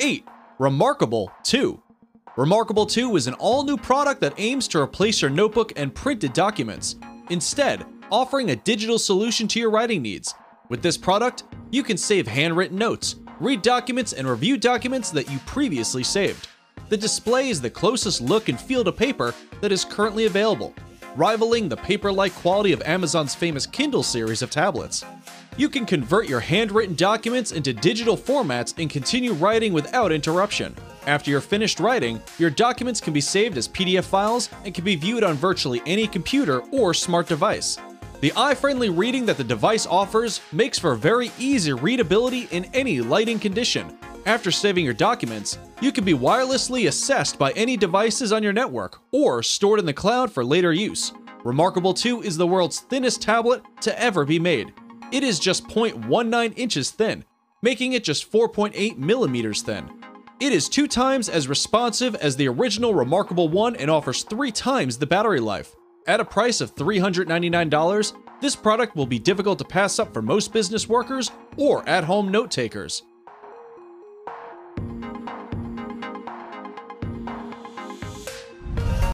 8. Remarkable 2. Remarkable 2 is an all-new product that aims to replace your notebook and printed documents, instead offering a digital solution to your writing needs. With this product, you can save handwritten notes, read documents, and review documents that you previously saved. The display is the closest look and feel to paper that is currently available, rivaling the paper-like quality of Amazon's famous Kindle series of tablets. You can convert your handwritten documents into digital formats and continue writing without interruption. After you're finished writing, your documents can be saved as PDF files and can be viewed on virtually any computer or smart device. The eye-friendly reading that the device offers makes for very easy readability in any lighting condition. After saving your documents, you can be wirelessly accessed by any devices on your network or stored in the cloud for later use. Remarkable 2 is the world's thinnest tablet to ever be made. It is just 0.19 inches thin, making it just 4.8 millimeters thin. It is 2 times as responsive as the original Remarkable 1 and offers 3 times the battery life. At a price of $399, this product will be difficult to pass up for most business workers or at-home note takers.